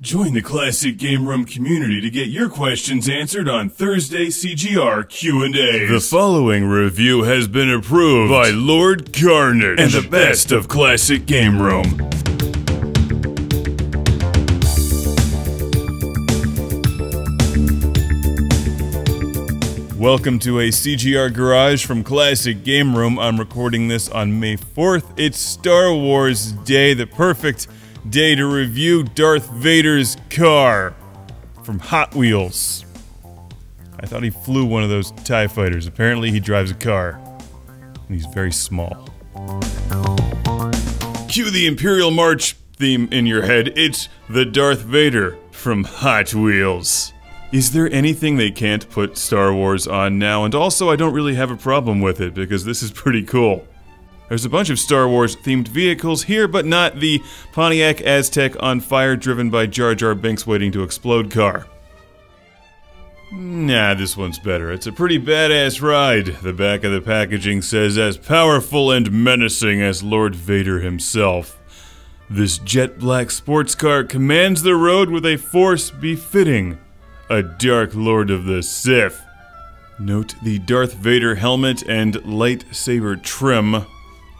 Join the Classic Game Room community to get your questions answered on Thursday CGR Q&A. The following review has been approved by Lord Garnage and the best of Classic Game Room. Welcome to a CGR Garage from Classic Game Room. I'm recording this on May 4th. It's Star Wars Day, the perfect day to review Darth Vader's car from Hot Wheels. I thought he flew one of those TIE fighters. Apparently he drives a car, and he's very small. Cue the Imperial March theme in your head. It's the Darth Vader from Hot Wheels. Is there anything they can't put Star Wars on now? And also, I don't really have a problem with it, because this is pretty cool. There's a bunch of Star Wars themed vehicles here, but not the Pontiac Aztec on fire driven by Jar Jar Binks waiting to explode car. Nah, this one's better. It's a pretty badass ride. The back of the packaging says, as powerful and menacing as Lord Vader himself, this jet black sports car commands the road with a force befitting a Dark Lord of the Sith. Note the Darth Vader helmet and lightsaber trim.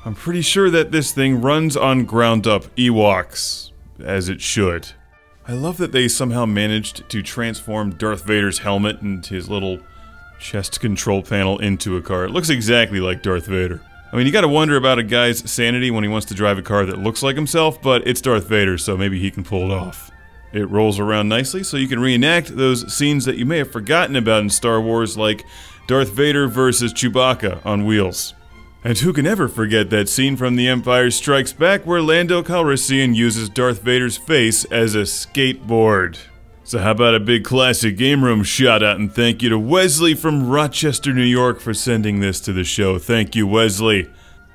I'm pretty sure that this thing runs on ground-up Ewoks, as it should. I love that they somehow managed to transform Darth Vader's helmet and his little chest control panel into a car. It looks exactly like Darth Vader. I mean, you gotta wonder about a guy's sanity when he wants to drive a car that looks like himself, but it's Darth Vader, so maybe he can pull it off. It rolls around nicely, so you can reenact those scenes that you may have forgotten about in Star Wars, like Darth Vader versus Chewbacca on wheels. And who can ever forget that scene from The Empire Strikes Back where Lando Calrissian uses Darth Vader's face as a skateboard? So how about a big Classic Game Room shout out and thank you to Wesley from Rochester, New York for sending this to the show. Thank you, Wesley.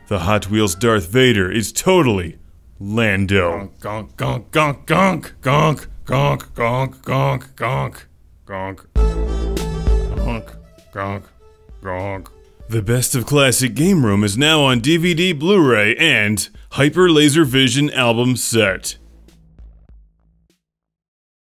The Hot Wheels Darth Vader is totally Lando. Gonk, gonk, gonk, gonk, gonk, gonk, gonk, gonk, gonk, gonk, gonk, gonk, gonk. The Best of Classic Game Room is now on DVD, Blu-ray, and Hyper Laser Vision album set.